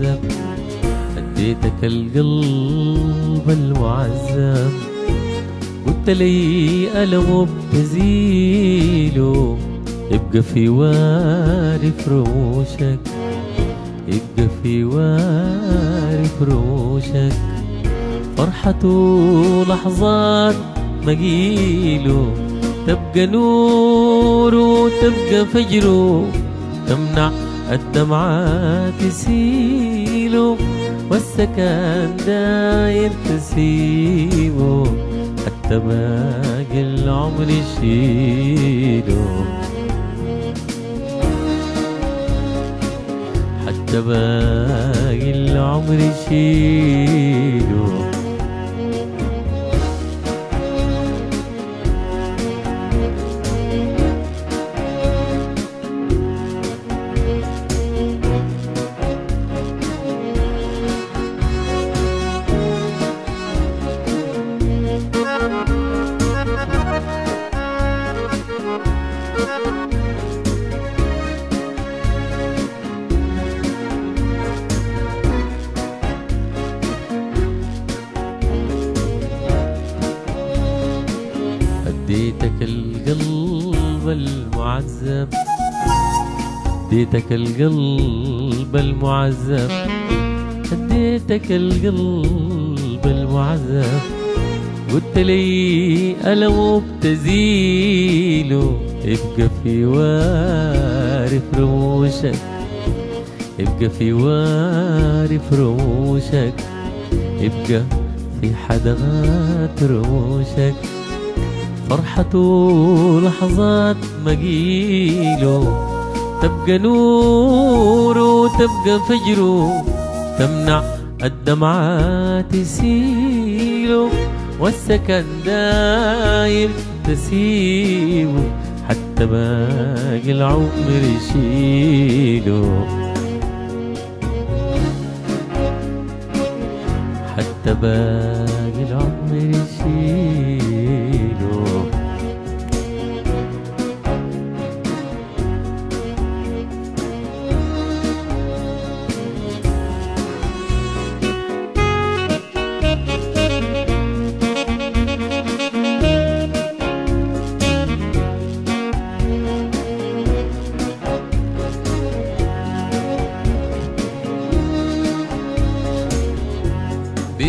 المعذب، اديتك القلب المعذب، قلت لي قلبه بتزيله يبقى في وارف رموشك، يبقى في وارف رموشك، فرحته لحظات مجيله تبقى نوره تبقى فجره، تمنع الدمعة تسيله والسكن داير تسيبه، حتى باقي العمر يشيله، حتى باقي العمر يشيله. اديتك القلب المعذب، اديتك القلب المعذب، اديتك القلب المعذب، قلت لي ألمه بتزيله يبقى في وارف رموشك، يبقى في وارف رموشك، يبقى في حدغات رموشك، فرحته لحظات مجيله تبقى نوره تبقى فجره، تمنع الدمعة تسيله والسكن دايم تسيبه، حتى باقي العمر يشيله، حتى باقي العمر يشيله.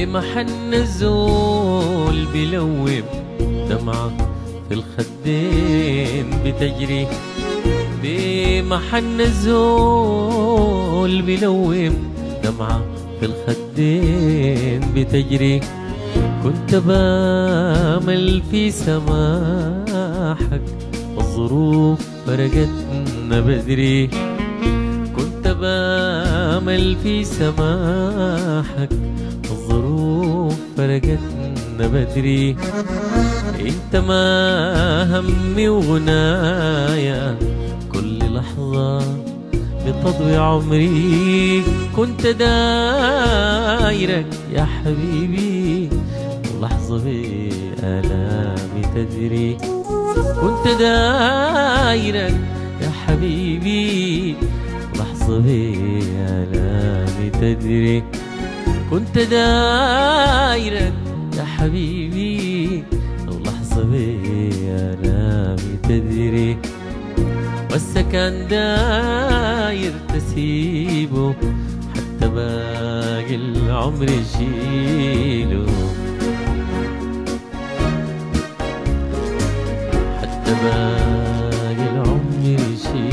بمحن الزول بلوب دمعة في الخدين بتجري، بمحن الزول بلوب دمعة في الخدين بتجري، كنت بامل في سماحك والظروف فرقتنا بدري، كنت بامل في سماحك الظروف فرقتنا بدري، انت ما همي وغنايا كل لحظة بتضوي عمري، كنت دايرك يا حبيبي اللحظة بآلامي تدري، كنت دايرك يا حبيبي اللحظة بآلامي تدري، كنت دايرك يا حبيبي اللحظة بآلامي تدري، والسكن داير تسيبه، حتى باقي العمر يشيله، حتى باقي العمر يشيله.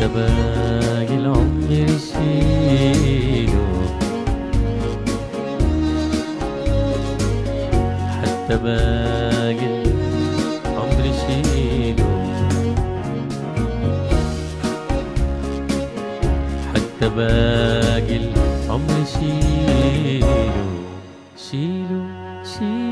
حتى باقي العمر يشيله، حتى باقي العمر يشيله، شيله شيله.